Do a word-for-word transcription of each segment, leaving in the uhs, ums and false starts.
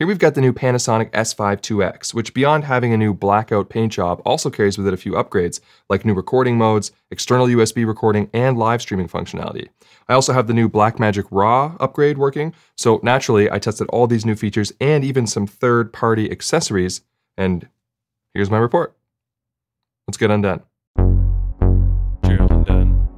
Here we've got the new Panasonic S five two X, which beyond having a new blackout paint job also carries with it a few upgrades, like new recording modes, external U S B recording, and live streaming functionality. I also have the new Blackmagic RAW upgrade working, so naturally I tested all these new features and even some third-party accessories, and here's my report. Let's get undone. Gerald Undone.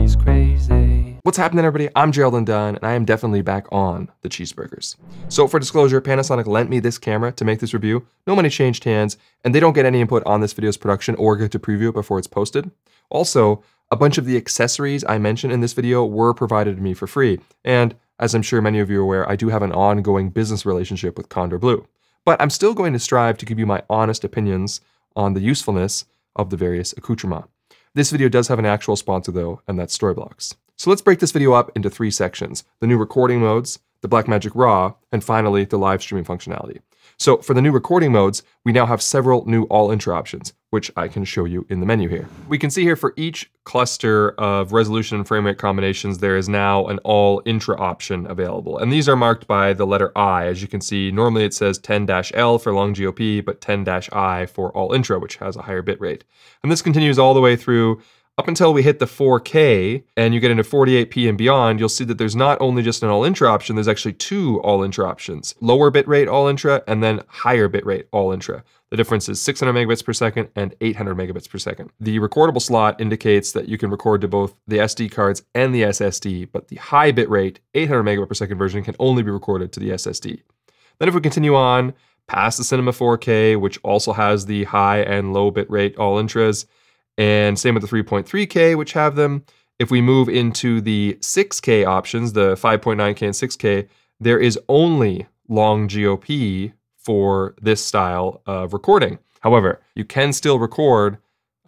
He's crazy. What's happening, everybody? I'm Gerald Undone, and I am definitely back on the cheeseburgers. So for disclosure, Panasonic lent me this camera to make this review. No money changed hands, and they don't get any input on this video's production or get to preview it before it's posted. Also, a bunch of the accessories I mentioned in this video were provided to me for free. And as I'm sure many of you are aware, I do have an ongoing business relationship with Kondor Blue. But I'm still going to strive to give you my honest opinions on the usefulness of the various accoutrements. This video does have an actual sponsor though, and that's Storyblocks. So let's break this video up into three sections: the new recording modes, the Blackmagic RAW, and finally the live streaming functionality. So for the new recording modes, we now have several new all-intra options, which I can show you in the menu here. We can see here for each cluster of resolution and frame rate combinations, there is now an all-intra option available. And these are marked by the letter I. As you can see, normally it says ten dash L for long G O P, but ten dash I for all-intra, which has a higher bit rate. And this continues all the way through up until we hit the four K and you get into forty-eight P and beyond. You'll see that there's not only just an all-intra option, there's actually two all-intra options: lower bitrate all-intra and then higher bitrate all-intra. The difference is six hundred megabits per second and eight hundred megabits per second. The recordable slot indicates that you can record to both the S D cards and the S S D, but the high bitrate eight hundred megabit per second version can only be recorded to the S S D. Then if we continue on past the Cinema four K, which also has the high and low bitrate all-intras, and same with the three point three K, which have them. If we move into the six K options, the five point nine K and six K, there is only long G O P for this style of recording. However, you can still record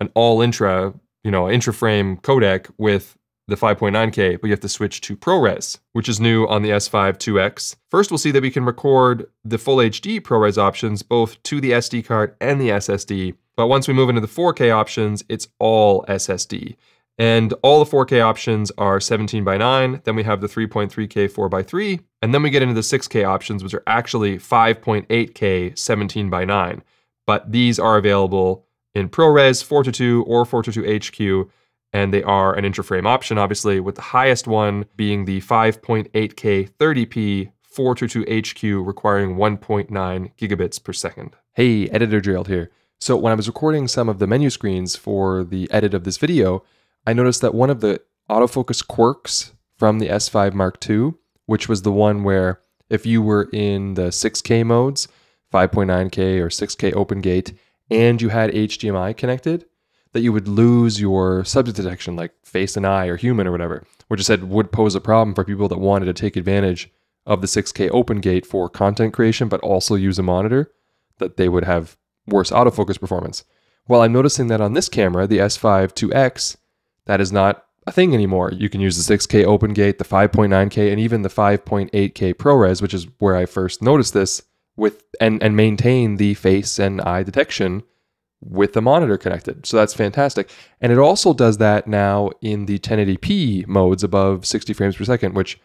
an all-intra, you know, intra-frame codec with the five point nine K, but you have to switch to ProRes, which is new on the S five two X. First, we'll see that we can record the full H D ProRes options both to the S D card and the S S D. But once we move into the four K options, it's all S S D. And all the four K options are seventeen by nine, then we have the three point three K four by three, and then we get into the six K options, which are actually five point eight K seventeen by nine. But these are available in ProRes, four twenty-two, or four twenty-two H Q, and they are an intra-frame option, obviously, with the highest one being the five point eight K thirty P four twenty-two H Q requiring one point nine gigabits per second. Hey, Editor Gerald here. So when I was recording some of the menu screens for the edit of this video, I noticed that one of the autofocus quirks from the S five Mark two, which was the one where if you were in the six K modes, five point nine K or six K open gate, and you had H D M I connected, that you would lose your subject detection, like face and eye or human or whatever, which I said would pose a problem for people that wanted to take advantage of the six K open gate for content creation, but also use a monitor, that they would have worse autofocus performance. Well, I'm noticing that on this camera, the S five two X, that is not a thing anymore. You can use the six K open gate, the five point nine K, and even the five point eight K ProRes, which is where I first noticed this, with and, and maintain the face and eye detection with the monitor connected. So that's fantastic. And it also does that now in the ten eighty P modes above sixty frames per second, which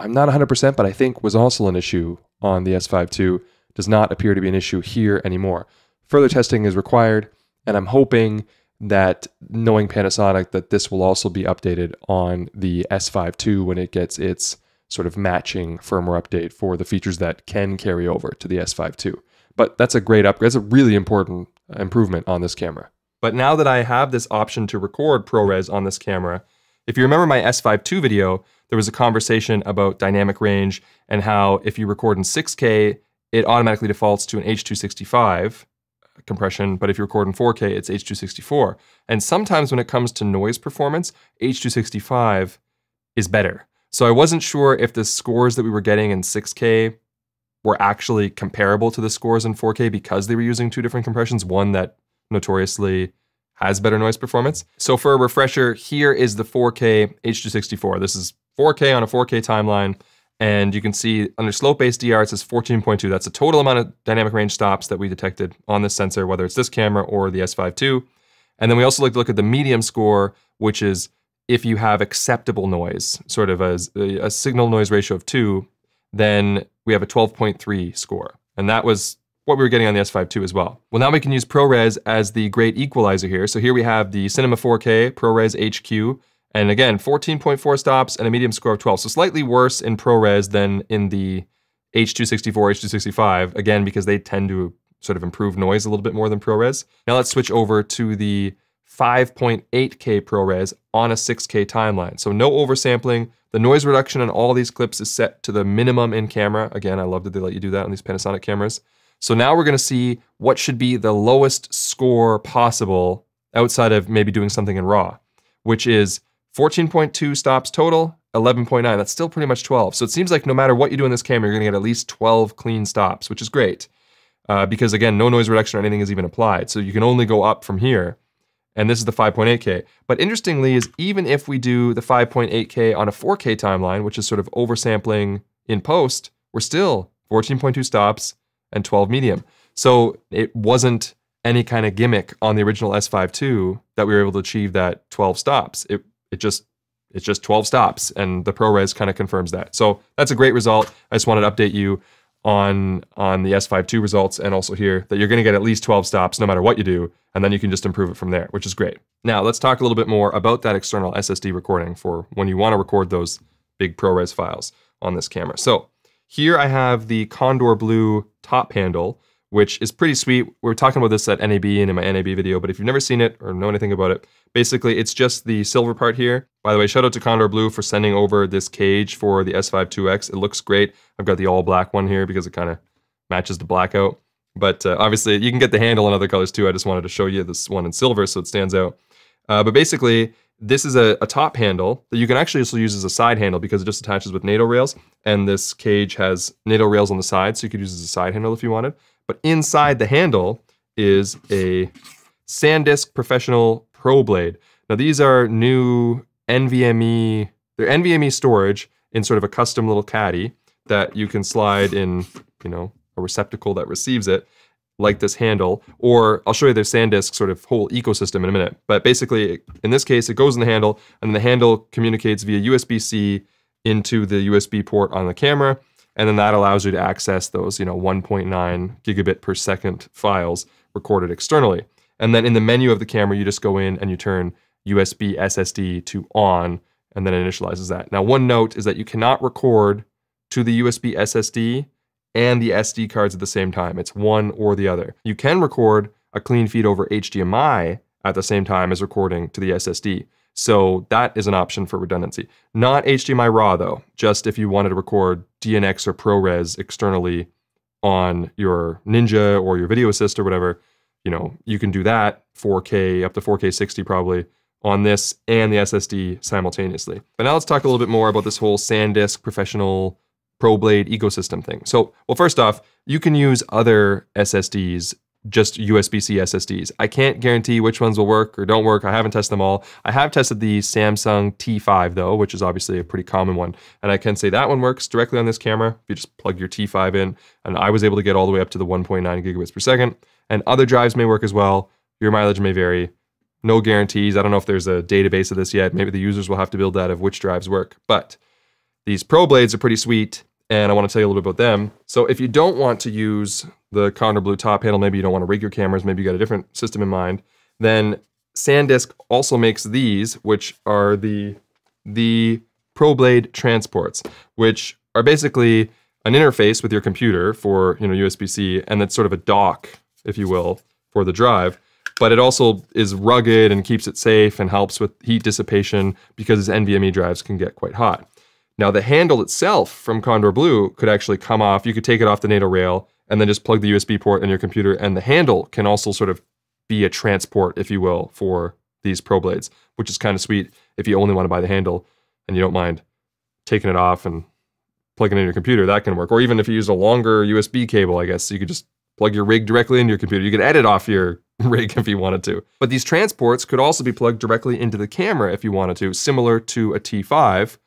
I'm not one hundred percent, but I think was also an issue on the S five two. Does not appear to be an issue here anymore. Further testing is required, and I'm hoping that, knowing Panasonic, that this will also be updated on the S five two when it gets its sort of matching firmware update for the features that can carry over to the S five two. But that's a great upgrade. That's a really important improvement on this camera. But now that I have this option to record ProRes on this camera, if you remember my S five two video, there was a conversation about dynamic range and how if you record in six K, it automatically defaults to an H two sixty-five compression, but if you record in four K, it's H two sixty-four. And sometimes when it comes to noise performance, H two sixty-five is better. So I wasn't sure if the scores that we were getting in six K were actually comparable to the scores in four K because they were using two different compressions, one that notoriously has better noise performance. So for a refresher, here is the four K H two sixty-four. This is four K on a four K timeline. And you can see under slope-based D R, it says fourteen point two. That's the total amount of dynamic range stops that we detected on this sensor, whether it's this camera or the S five two. And then we also like to look at the medium score, which is if you have acceptable noise, sort of a, a signal noise ratio of two, then we have a twelve point three score. And that was what we were getting on the S five two as well. Well, now we can use ProRes as the great equalizer here. So here we have the Cinema four K, ProRes H Q, and again, fourteen point four stops and a medium score of twelve. So slightly worse in ProRes than in the H two sixty-four, H two sixty-five, again, because they tend to sort of improve noise a little bit more than ProRes. Now let's switch over to the five point eight K ProRes on a six K timeline. So no oversampling. The noise reduction on all these clips is set to the minimum in camera. Again, I love that they let you do that on these Panasonic cameras. So now we're gonna see what should be the lowest score possible outside of maybe doing something in RAW, which is fourteen point two stops total, eleven point nine, that's still pretty much twelve. So it seems like no matter what you do in this camera, you're gonna get at least twelve clean stops, which is great. Uh, because again, no noise reduction or anything is even applied. So you can only go up from here. And this is the five point eight K. But interestingly is even if we do the five point eight K on a four K timeline, which is sort of oversampling in post, we're still fourteen point two stops and twelve medium. So it wasn't any kind of gimmick on the original S five two that we were able to achieve that twelve stops. It, it just, it's just twelve stops, and the ProRes kind of confirms that. So that's a great result. I just wanted to update you on, on the S five two results, and also here, that you're gonna get at least twelve stops no matter what you do, and then you can just improve it from there, which is great. Now, let's talk a little bit more about that external S S D recording for when you wanna record those big ProRes files on this camera. So here I have the Kondor Blue top handle, which is pretty sweet. We were talking about this at N A B and in my N A B video, but if you've never seen it or know anything about it, basically it's just the silver part here. By the way, shout out to Kondor Blue for sending over this cage for the S five two X. It looks great. I've got the all black one here because it kind of matches the blackout. But uh, obviously you can get the handle in other colors too. I just wanted to show you this one in silver so it stands out. Uh, but basically, this is a, a top handle that you can actually also use as a side handle because it just attaches with NATO rails. And this cage has NATO rails on the side, so you could use it as a side handle if you wanted. But inside the handle is a SanDisk Professional ProBlade. Now these are new N V M E, they're N V M E storage in sort of a custom little caddy that you can slide in, you know, a receptacle that receives it, like this handle, or I'll show you their SanDisk sort of whole ecosystem in a minute. But basically, in this case, it goes in the handle, and the handle communicates via U S B C into the U S B port on the camera, and then that allows you to access those, you know, one point nine gigabit per second files recorded externally. And then in the menu of the camera, you just go in and you turn U S B S S D to on, and then it initializes that. Now, one note is that you cannot record to the U S B S S D and the S D cards at the same time. It's one or the other. You can record a clean feed over H D M I at the same time as recording to the S S D. So that is an option for redundancy. Not H D M I RAW though, just if you wanted to record D N X or ProRes externally on your Ninja or your Video Assist or whatever, you know, you can do that four K, up to four K sixty probably, on this and the S S D simultaneously. But now let's talk a little bit more about this whole SanDisk Professional ProBlade ecosystem thing. So, well, first off, you can use other S S Ds, just U S B C S S Ds. I can't guarantee which ones will work or don't work. I haven't tested them all. I have tested the Samsung T five though, which is obviously a pretty common one. And I can say that one works directly on this camera. If you just plug your T five in, and I was able to get all the way up to the one point nine gigabits per second. And other drives may work as well. Your mileage may vary. No guarantees. I don't know if there's a database of this yet. Maybe the users will have to build that of which drives work. But these ProBlades are pretty sweet, and I want to tell you a little bit about them. So if you don't want to use the Kondor Blue top handle, maybe you don't want to rig your cameras, maybe you got a different system in mind, then SanDisk also makes these, which are the, the ProBlade transports, which are basically an interface with your computer for, you know, U S B C, and that's sort of a dock, if you will, for the drive. But it also is rugged and keeps it safe and helps with heat dissipation because N V M E drives can get quite hot. Now the handle itself from Kondor Blue could actually come off. You could take it off the NATO rail and then just plug the U S B port in your computer, and the handle can also sort of be a transport, if you will, for these ProBlades, which is kind of sweet if you only want to buy the handle and you don't mind taking it off and plugging it in your computer. That can work. Or even if you use a longer U S B cable, I guess, so you could just plug your rig directly into your computer. You could edit off your rig if you wanted to. But these transports could also be plugged directly into the camera if you wanted to, similar to a T five.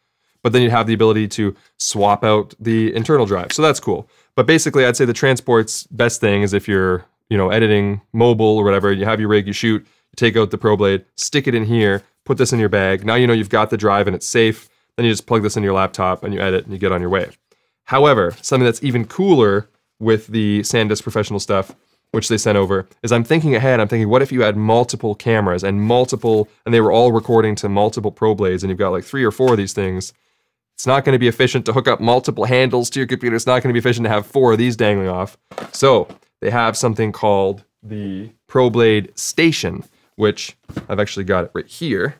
But then you'd have the ability to swap out the internal drive. So that's cool. But basically, I'd say the transport's best thing is if you're, you know, editing mobile or whatever, you have your rig, you shoot, you take out the ProBlade, stick it in here, put this in your bag. Now you know you've got the drive and it's safe. Then you just plug this into your laptop and you edit and you get on your way. However, something that's even cooler with the SanDisk Professional stuff, which they sent over, is I'm thinking ahead, I'm thinking, what if you had multiple cameras and multiple, and they were all recording to multiple ProBlades, and you've got like three or four of these things. It's not going to be efficient to hook up multiple handles to your computer. It's not going to be efficient to have four of these dangling off. So they have something called the ProBlade Station, which I've actually got it right here.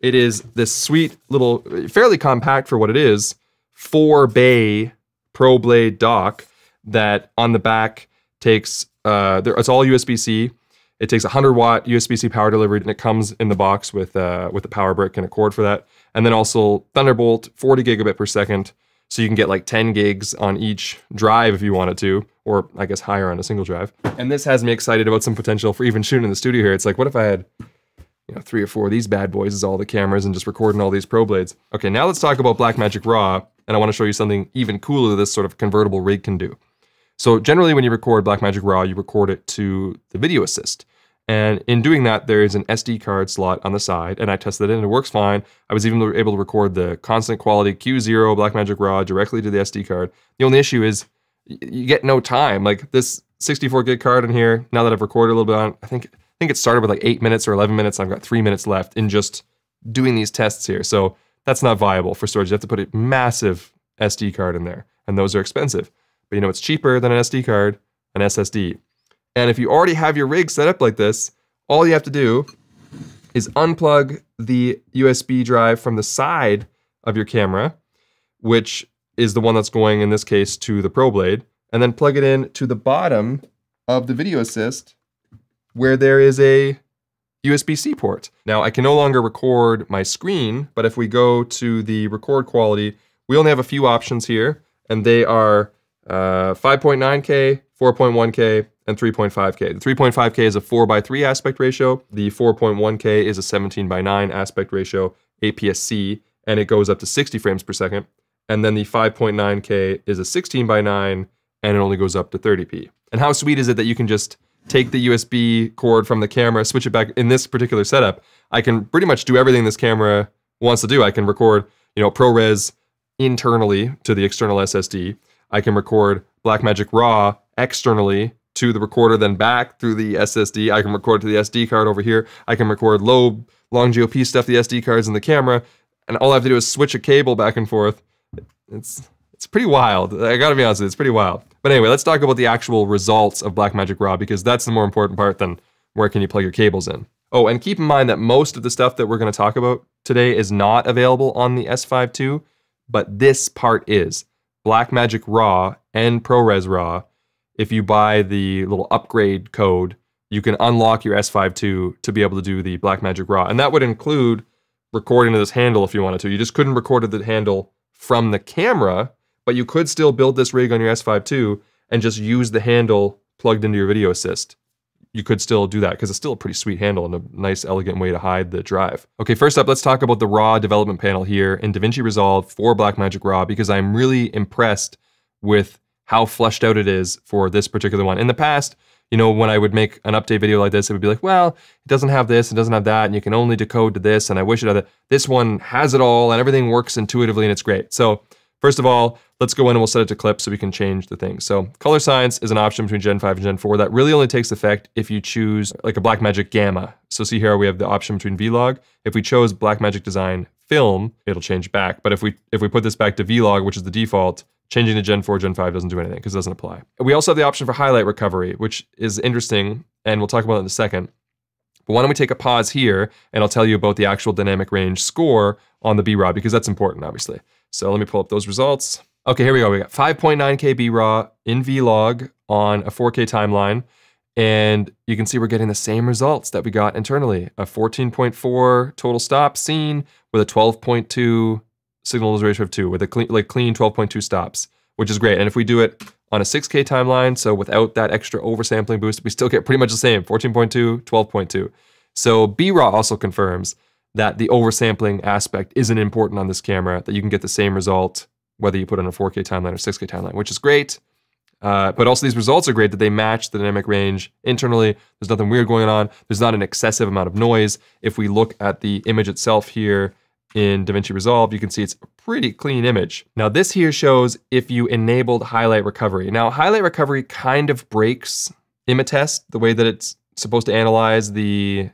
It is this sweet little, fairly compact for what it is, four bay ProBlade dock that on the back takes, uh, there, it's all U S B C. It takes one hundred watt U S B C power delivery, and it comes in the box with uh, with a power brick and a cord for that. And then also Thunderbolt, forty gigabit per second. So you can get like ten gigs on each drive if you wanted to, or I guess higher on a single drive. And this has me excited about some potential for even shooting in the studio here. It's like, what if I had, you know, three or four of these bad boys as all the cameras and just recording all these ProBlades. Okay, now let's talk about Blackmagic RAW, and I want to show you something even cooler this sort of convertible rig can do. So generally when you record Blackmagic RAW, you record it to the Video Assist. And in doing that, there is an S D card slot on the side, and I tested it and it works fine. I was even able to record the constant quality Q zero Blackmagic RAW directly to the S D card. The only issue is you get no time. Like this sixty-four gig card in here, now that I've recorded a little bit on, I think, I think it started with like eight minutes or eleven minutes. I've got three minutes left in just doing these tests here. So that's not viable for storage. You have to put a massive S D card in there, and those are expensive. But you know, it's cheaper than an S D card, an S S D. And if you already have your rig set up like this, all you have to do is unplug the U S B drive from the side of your camera, which is the one that's going, in this case, to the ProBlade, and then plug it in to the bottom of the Video Assist where there is a U S B C port. Now, I can no longer record my screen, but if we go to the record quality, we only have a few options here, and they are uh, five point nine K, four point one K, and three point five K. The three point five K is a four by three aspect ratio. The four point one K is a seventeen by nine aspect ratio, A P S C, and it goes up to sixty frames per second. And then the five point nine K is a sixteen by nine, and it only goes up to thirty P. And how sweet is it that you can just take the U S B cord from the camera, switch it back. In this particular setup, I can pretty much do everything this camera wants to do. I can record, you know, ProRes internally to the external S S D. I can record Blackmagic RAW externally to the recorder, then back through the S S D. I can record to the S D card over here. I can record low, long G O P stuff, the S D cards in the camera, and all I have to do is switch a cable back and forth. It's it's pretty wild. I gotta be honest with you, it's pretty wild. But anyway, let's talk about the actual results of Blackmagic RAW, because that's the more important part than where can you plug your cables in. Oh, and keep in mind that most of the stuff that we're gonna talk about today is not available on the S five two, but this part is. Blackmagic RAW and ProRes RAW, if you buy the little upgrade code, you can unlock your S five two to be able to do the Blackmagic RAW. And that would include recording to this handle if you wanted to. You just couldn't record to the handle from the camera, but you could still build this rig on your S five two and just use the handle plugged into your Video Assist. You could still do that because it's still a pretty sweet handle and a nice, elegant way to hide the drive. Okay, first up, let's talk about the RAW development panel here in DaVinci Resolve for Blackmagic RAW, because I'm really impressed with how fleshed out it is for this particular one. In the past, you know, when I would make an update video like this, it would be like, well, it doesn't have this, it doesn't have that, and you can only decode to this, and I wish it had that. This one has it all, and everything works intuitively, and it's great. So, first of all, let's go in and we'll set it to clip so we can change the thing. So, color science is an option between Gen five and Gen four. That really only takes effect if you choose like a Blackmagic Gamma. So, see here, we have the option between V-Log. If we chose Blackmagic Design Film, it'll change back. But if we if we put this back to V-Log, which is the default, changing to Gen four, Gen five doesn't do anything because it doesn't apply. We also have the option for highlight recovery, which is interesting, and we'll talk about it in a second. But why don't we take a pause here, and I'll tell you about the actual dynamic range score on the B RAW, because that's important, obviously. So let me pull up those results. Okay, here we go. We got five point nine K B RAW in V-Log on a four K timeline, and you can see we're getting the same results that we got internally. A fourteen point four total stop scene with a twelve point two signal to noise ratio of two, with a clean, like clean twelve point two stops, which is great. And if we do it on a six K timeline, so without that extra oversampling boost, we still get pretty much the same, fourteen point two, twelve point two. So B RAW also confirms that the oversampling aspect isn't important on this camera, that you can get the same result whether you put on a four K timeline or six K timeline, which is great. Uh, but also these results are great that they match the dynamic range internally. There's nothing weird going on. There's not an excessive amount of noise. If we look at the image itself here, in DaVinci Resolve, you can see it's a pretty clean image. Now this here shows if you enabled highlight recovery. Now highlight recovery kind of breaks Imatest, the way that it's supposed to analyze the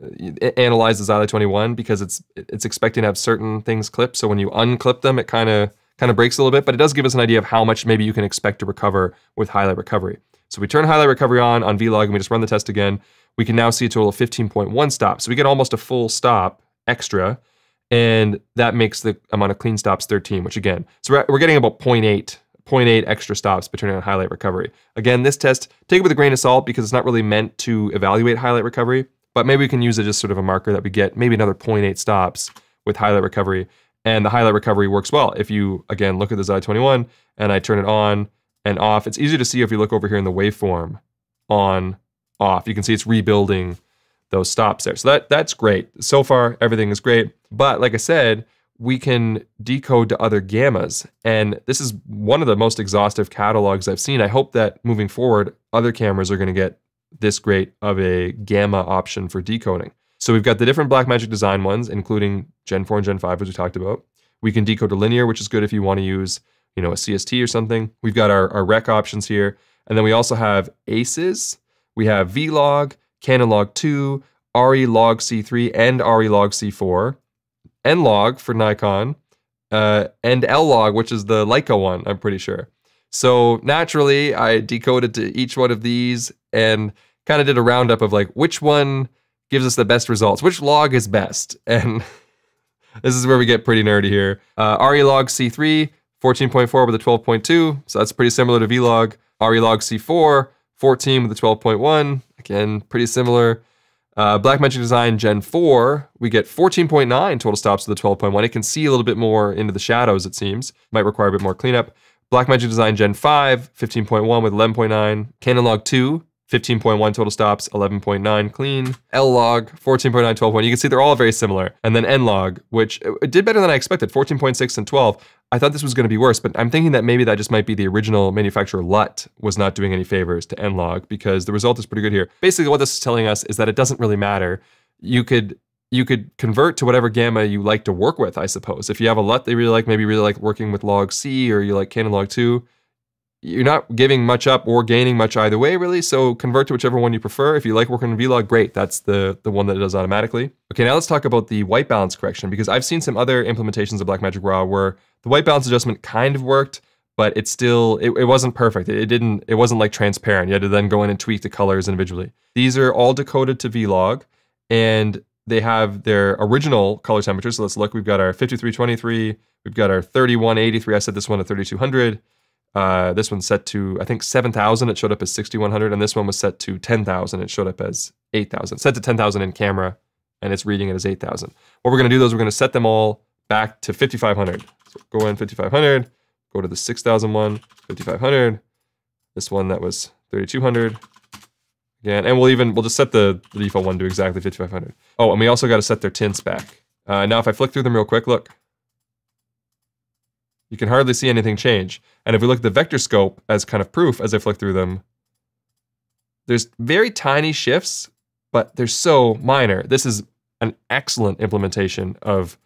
it analyzes Xyla twenty-one, because it's it's expecting to have certain things clipped. So when you unclip them, it kind of kind of breaks a little bit, but it does give us an idea of how much maybe you can expect to recover with highlight recovery. So we turn highlight recovery on on V-Log and we just run the test again. We can now see a total of fifteen point one stops. So we get almost a full stop extra, and that makes the amount of clean stops thirteen, which again, so we're getting about zero point eight extra stops by turning on highlight recovery. Again, this test, take it with a grain of salt because it's not really meant to evaluate highlight recovery, but maybe we can use it as sort of a marker that we get maybe another zero point eight stops with highlight recovery. And the highlight recovery works well. If you, again, look at the Xyla twenty-one and I turn it on and off, it's easier to see if you look over here in the waveform on, off. You can see it's rebuilding those stops there. So that that's great. So far, everything is great. But like I said, we can decode to other gammas. And this is one of the most exhaustive catalogs I've seen. I hope that moving forward, other cameras are gonna get this great of a gamma option for decoding. So we've got the different Blackmagic Design ones, including Gen four and Gen five, which we talked about. We can decode to linear, which is good if you wanna use, you know, a C S T or something. We've got our, our rec options here. And then we also have ACES, we have V-Log, Canon Log two, R E Log C three, and R E Log C four. N-Log for Nikon, uh, and L-Log, which is the Leica one, I'm pretty sure. So naturally, I decoded to each one of these and kind of did a roundup of like, which one gives us the best results? Which log is best? And this is where we get pretty nerdy here. Uh, R E Log C three, fourteen point four with a twelve point two, so that's pretty similar to V-Log. R E Log C four, fourteen with a twelve point one, again, pretty similar. Uh, Blackmagic Design Gen four, we get fourteen point nine total stops with the twelve point one. It can see a little bit more into the shadows, it seems. Might require a bit more cleanup. Blackmagic Design Gen five, fifteen point one with eleven point nine. Canon Log two, fifteen point one total stops, eleven point nine clean. L-Log, fourteen point nine, twelve point one. You can see they're all very similar. And then N-Log, which it did better than I expected, fourteen point six and twelve. I thought this was gonna be worse, but I'm thinking that maybe that just might be the original manufacturer LUT was not doing any favors to N-Log, because the result is pretty good here. Basically what this is telling us is that it doesn't really matter. You could you could convert to whatever gamma you like to work with, I suppose. If you have a LUT that you really like, maybe you really like working with Log C, or you like Canon Log two, you're not giving much up or gaining much either way, really, so convert to whichever one you prefer. If you like working in V-Log, great, that's the, the one that it does automatically. Okay, now let's talk about the white balance correction, because I've seen some other implementations of Blackmagic RAW where the white balance adjustment kind of worked, but it still, it, it wasn't perfect. It, it didn't, it wasn't like transparent. You had to then go in and tweak the colors individually. These are all decoded to V-Log, and they have their original color temperature, so let's look. We've got our fifty-three twenty-three, we've got our thirty-one eighty-three, I set this one to thirty-two hundred, Uh, this one's set to, I think, seven thousand, it showed up as sixty-one hundred, and this one was set to ten thousand, it showed up as eight thousand. Set to ten thousand in camera, and it's reading it as eight thousand. What we're gonna do though is we're gonna set them all back to fifty-five hundred. So go in fifty-five hundred, go to the six thousand one, fifty-five hundred, this one that was thirty-two hundred, again, and we'll even, we'll just set the, the default one to exactly fifty-five hundred. Oh, and we also gotta set their tints back. Uh, now if I flick through them real quick, look. You can hardly see anything change. And if we look at the vector scope as kind of proof as I flick through them, there's very tiny shifts, but they're so minor. This is an excellent implementation of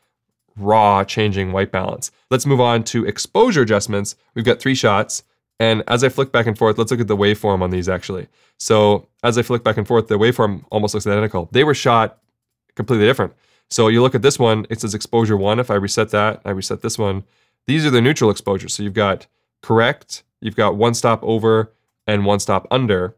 raw changing white balance. Let's move on to exposure adjustments. We've got three shots. And as I flick back and forth, let's look at the waveform on these actually. So as I flick back and forth, the waveform almost looks identical. They were shot completely different. So you look at this one, it says exposure one. If I reset that, I reset this one. These are the neutral exposures. So you've got correct, you've got one stop over and one stop under.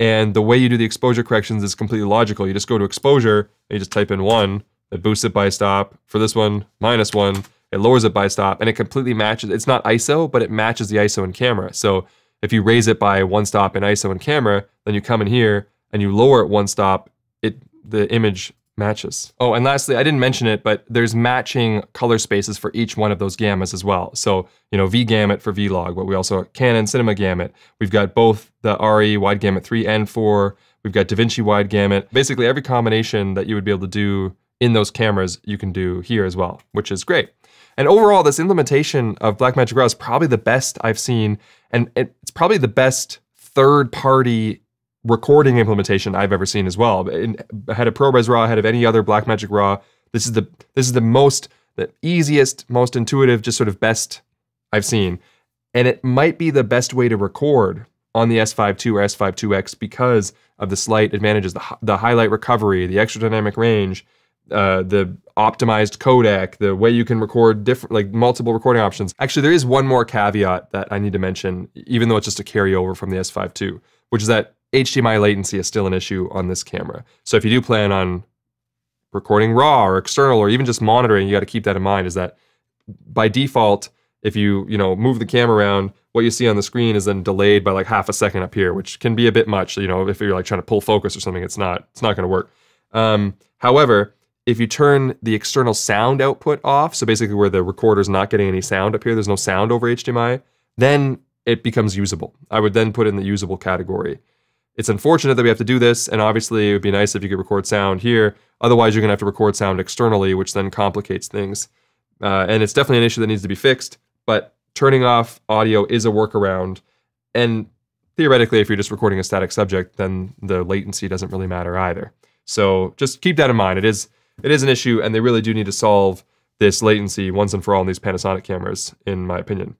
And the way you do the exposure corrections is completely logical. You just go to exposure and you just type in one, it boosts it by a stop. For this one, minus one, it lowers it by a stop, and it completely matches. It's not I S O, but it matches the I S O in camera. So if you raise it by one stop in I S O in camera, then you come in here and you lower it one stop, it the image matches. Oh, and lastly, I didn't mention it, but there's matching color spaces for each one of those gammas as well. So, you know, V gamut for V-Log, but we also have Canon Cinema gamut. We've got both the R E wide gamut three and four. We've got DaVinci wide gamut. Basically every combination that you would be able to do in those cameras, you can do here as well, which is great. And overall, this implementation of Blackmagic RAW is probably the best I've seen, and it's probably the best third-party recording implementation I've ever seen as well. Ahead of ProRes RAW, ahead of any other Blackmagic RAW, this is the this is the most the easiest, most intuitive, just sort of best I've seen. And it might be the best way to record on the S five two or S five two X because of the slight advantages, the, the highlight recovery, the extra dynamic range, uh, the optimized codec, the way you can record different, like multiple recording options. Actually, there is one more caveat that I need to mention, even though it's just a carryover from the S five two, which is that H D M I latency is still an issue on this camera. So if you do plan on recording RAW or external or even just monitoring, you got to keep that in mind, is that by default, if you, you know, move the camera around, what you see on the screen is then delayed by like half a second up here, which can be a bit much. You know, if you're like trying to pull focus or something, it's not, it's not going to work. Um, however, if you turn the external sound output off, so basically where the recorder's not getting any sound up here, there's no sound over H D M I, then it becomes usable. I would then put in the usable category. It's unfortunate that we have to do this, and obviously it would be nice if you could record sound here. Otherwise, you're going to have to record sound externally, which then complicates things. Uh, and it's definitely an issue that needs to be fixed, but turning off audio is a workaround. And theoretically, if you're just recording a static subject, then the latency doesn't really matter either. So just keep that in mind. It is, it is an issue, and they really do need to solve this latency once and for all in these Panasonic cameras, in my opinion.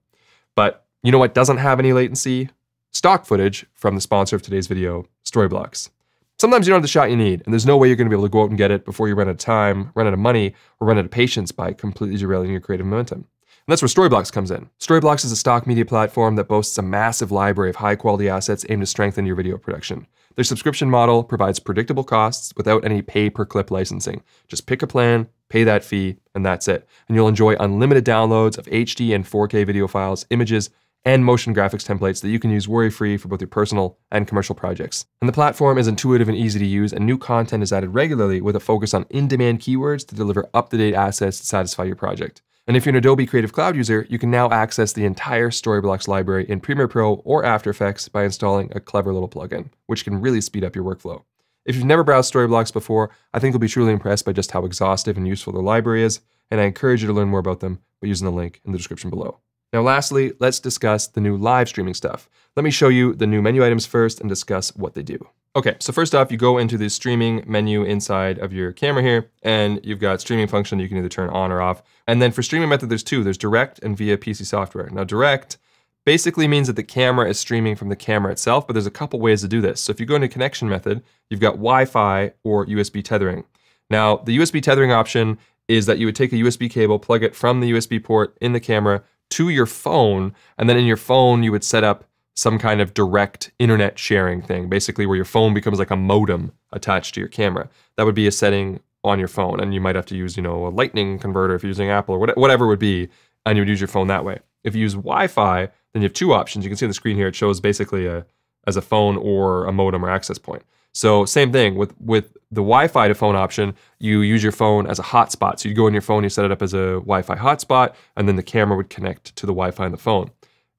But you know what doesn't have any latency? Stock footage from the sponsor of today's video, Storyblocks. Sometimes you don't have the shot you need, and there's no way you're going to be able to go out and get it before you run out of time, run out of money, or run out of patience by completely derailing your creative momentum. And that's where Storyblocks comes in. Storyblocks is a stock media platform that boasts a massive library of high-quality assets aimed to strengthen your video production. Their subscription model provides predictable costs without any pay-per-clip licensing. Just pick a plan, pay that fee, and that's it. And you'll enjoy unlimited downloads of H D and four K video files, images, and motion graphics templates that you can use worry-free for both your personal and commercial projects. And the platform is intuitive and easy to use, and new content is added regularly with a focus on in-demand keywords to deliver up-to-date assets to satisfy your project. And if you're an Adobe Creative Cloud user, you can now access the entire Storyblocks library in Premiere Pro or After Effects by installing a clever little plugin, which can really speed up your workflow. If you've never browsed Storyblocks before, I think you'll be truly impressed by just how exhaustive and useful their library is, and I encourage you to learn more about them by using the link in the description below. Now lastly, let's discuss the new live streaming stuff. Let me show you the new menu items first and discuss what they do. Okay, so first off, you go into the streaming menu inside of your camera here, and you've got streaming function you can either turn on or off. And then for streaming method, there's two. There's direct and via P C software. Now direct basically means that the camera is streaming from the camera itself, but there's a couple ways to do this. So if you go into connection method, you've got Wi-Fi or U S B tethering. Now the U S B tethering option is that you would take a U S B cable, plug it from the U S B port in the camera to your phone, and then in your phone you would set up some kind of direct internet sharing thing, basically where your phone becomes like a modem attached to your camera. That would be a setting on your phone, and you might have to use, you know, a lightning converter if you're using Apple or whatever it would be, and you would use your phone that way. If you use Wi-Fi, then you have two options. You can see on the screen here, it shows basically a, as a phone or a modem or access point. So same thing with, with the Wi-Fi to phone option, you use your phone as a hotspot. So you go in your phone, you set it up as a Wi-Fi hotspot, and then the camera would connect to the Wi-Fi on the phone.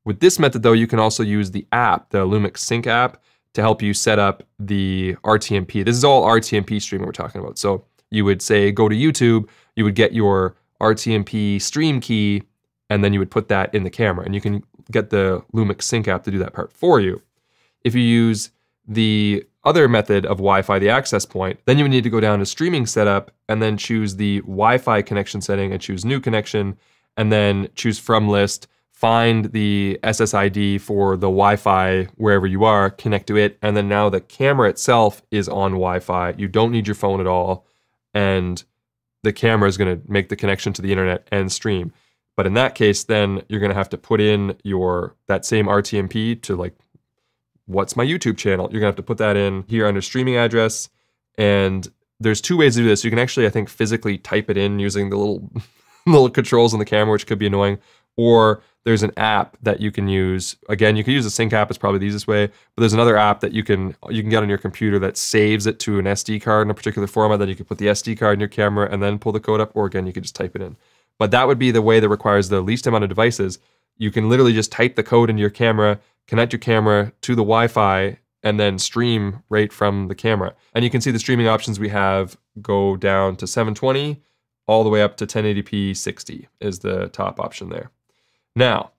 With this method though, you can also use the app, the Lumix Sync app, to help you set up the R T M P. This is all R T M P streaming we're talking about. So you would say, go to YouTube, you would get your R T M P stream key, and then you would put that in the camera. And you can get the Lumix Sync app to do that part for you. If you use the other method of Wi-Fi, the access point, then you would need to go down to streaming setup and then choose the Wi-Fi connection setting and choose new connection, and then choose from list, find the S S I D for the Wi-Fi wherever you are, connect to it, and then now the camera itself is on Wi-Fi. You don't need your phone at all, and the camera is going to make the connection to the internet and stream. But in that case, then you're going to have to put in your that same R T M P to, like, what's my YouTube channel? You're gonna have to put that in here under streaming address. And there's two ways to do this. You can actually, I think, physically type it in using the little, little controls on the camera, which could be annoying. Or there's an app that you can use. Again, you can use the Sync app, it's probably the easiest way, but there's another app that you can you can get on your computer that saves it to an S D card in a particular format. Then you can put the S D card in your camera and then pull the code up, or again, you could just type it in. But that would be the way that requires the least amount of devices. You can literally just type the code into your camera, connect your camera to the Wi-Fi, and then stream right from the camera. And you can see the streaming options we have go down to seven twenty, all the way up to ten eighty p sixty is the top option there. Now,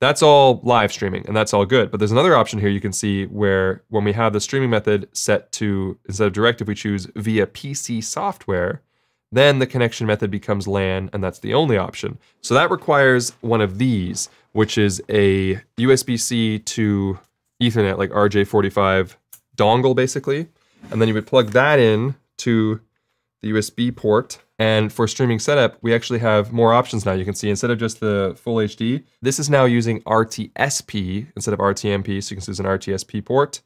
that's all live streaming, and that's all good, but there's another option here you can see where when we have the streaming method set to, instead of direct, if we choose via P C software, then the connection method becomes LAN, and that's the only option. So that requires one of these, which is a U S B C to Ethernet, like R J forty-five dongle, basically. And then you would plug that in to the U S B port. And for streaming setup, we actually have more options now. You can see instead of just the full H D, this is now using R T S P instead of R T M P, so you can see it's an R T S P port.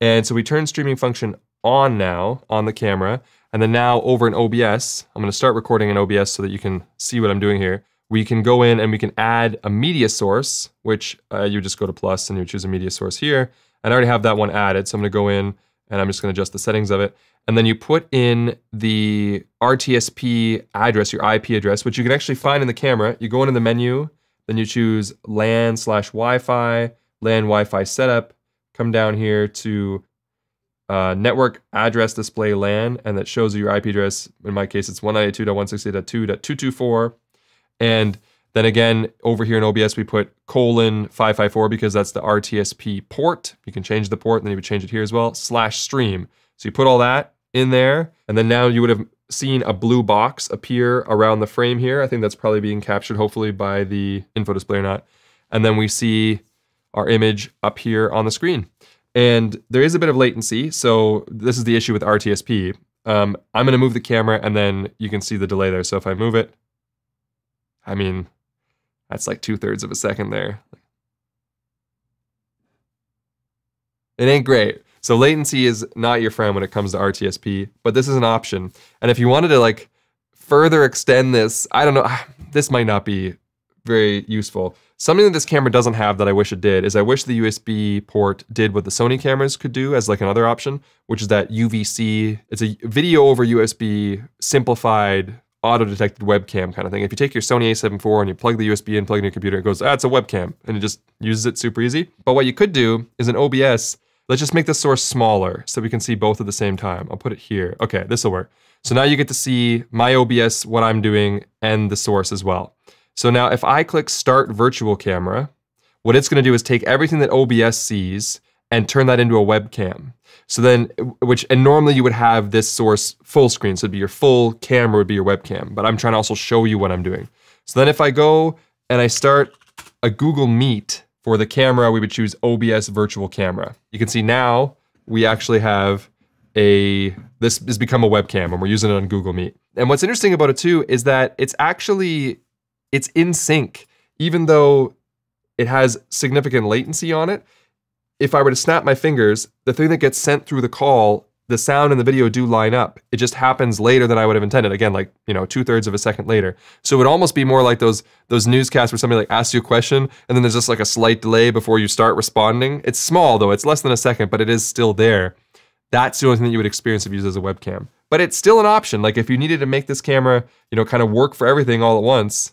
And so we turn streaming function on now, on the camera, and then now over in O B S, I'm gonna start recording in O B S so that you can see what I'm doing here. We can go in and we can add a media source, which uh, you just go to plus and you choose a media source here. And I already have that one added, so I'm gonna go in and I'm just gonna adjust the settings of it. And then you put in the R T S P address, your I P address, which you can actually find in the camera. You go into the menu, then you choose LAN slash Wi-Fi, LAN Wi-Fi setup, come down here to Uh, network address display LAN, and that shows you your I P address. In my case, it's one ninety-two dot one sixty-eight dot two dot two two four. And then again, over here in O B S, we put colon five five four because that's the R T S P port. You can change the port, and then you would change it here as well, slash stream. So you put all that in there, and then now you would have seen a blue box appear around the frame here. I think that's probably being captured, hopefully, by the info display or not. And then we see our image up here on the screen. And there is a bit of latency, so this is the issue with R T S P. Um, I'm gonna move the camera and then you can see the delay there. So if I move it, I mean, that's like two thirds of a second there. It ain't great. So latency is not your friend when it comes to R T S P, but this is an option. And if you wanted to like further extend this, I don't know, this might not be very useful. Something that this camera doesn't have that I wish it did is I wish the U S B port did what the Sony cameras could do as like another option, which is that U V C. It's a video over U S B simplified auto-detected webcam kind of thing. If you take your Sony a seven four and you plug the U S B in, plug it in your computer, it goes, ah, it's a webcam, and it just uses it super easy. But what you could do is in O B S, let's just make the source smaller so we can see both at the same time. I'll put it here. Okay, this'll work. So now you get to see my O B S, what I'm doing, and the source as well. So now if I click Start Virtual Camera, what it's gonna do is take everything that O B S sees and turn that into a webcam. So then, which, and normally you would have this source full screen, so it'd be your full camera would be your webcam, but I'm trying to also show you what I'm doing. So then if I go and I start a Google Meet for the camera, we would choose O B S Virtual Camera. You can see now we actually have a, this has become a webcam and we're using it on Google Meet. And what's interesting about it too is that it's actually, it's in sync, even though it has significant latency on it. If I were to snap my fingers, the thing that gets sent through the call, the sound and the video do line up. It just happens later than I would have intended. Again, like, you know, two thirds of a second later. So it would almost be more like those, those newscasts where somebody like asks you a question and then there's just like a slight delay before you start responding. It's small though, it's less than a second, but it is still there. That's the only thing that you would experience if you use it as a webcam. But it's still an option. Like if you needed to make this camera, you know, kind of work for everything all at once,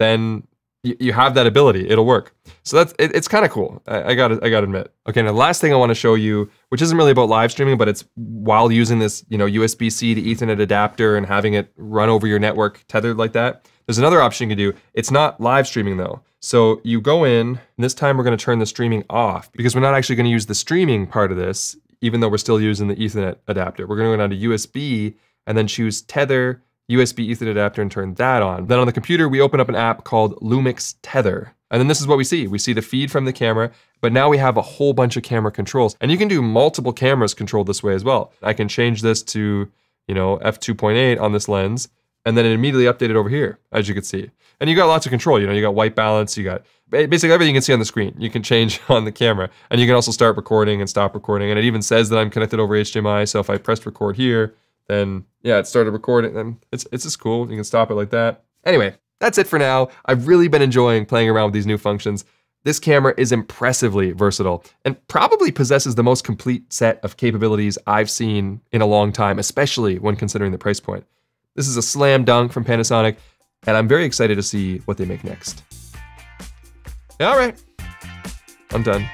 then you have that ability, it'll work. So that's, it, it's kind of cool, I, I gotta I gotta admit. Okay, now the last thing I wanna show you, which isn't really about live streaming, but it's while using this, you know, U S B C to Ethernet adapter and having it run over your network tethered like that, there's another option you can do. It's not live streaming though. So you go in, and this time we're gonna turn the streaming off because we're not actually gonna use the streaming part of this, even though we're still using the Ethernet adapter. We're gonna go down to U S B and then choose tether, U S B Ethernet adapter and turn that on. Then on the computer, we open up an app called Lumix Tether. And then this is what we see. We see the feed from the camera, but now we have a whole bunch of camera controls. And you can do multiple cameras controlled this way as well. I can change this to, you know, f two point eight on this lens, and then it immediately updated over here, as you can see. And you got lots of control, you know, you got white balance, you got basically everything you can see on the screen, you can change on the camera. And you can also start recording and stop recording. And it even says that I'm connected over H D M I, so if I press record here, then yeah, it started recording, and it's, it's just cool. You can stop it like that. Anyway, that's it for now. I've really been enjoying playing around with these new functions. This camera is impressively versatile and probably possesses the most complete set of capabilities I've seen in a long time, especially when considering the price point. This is a slam dunk from Panasonic, and I'm very excited to see what they make next. All right, I'm done.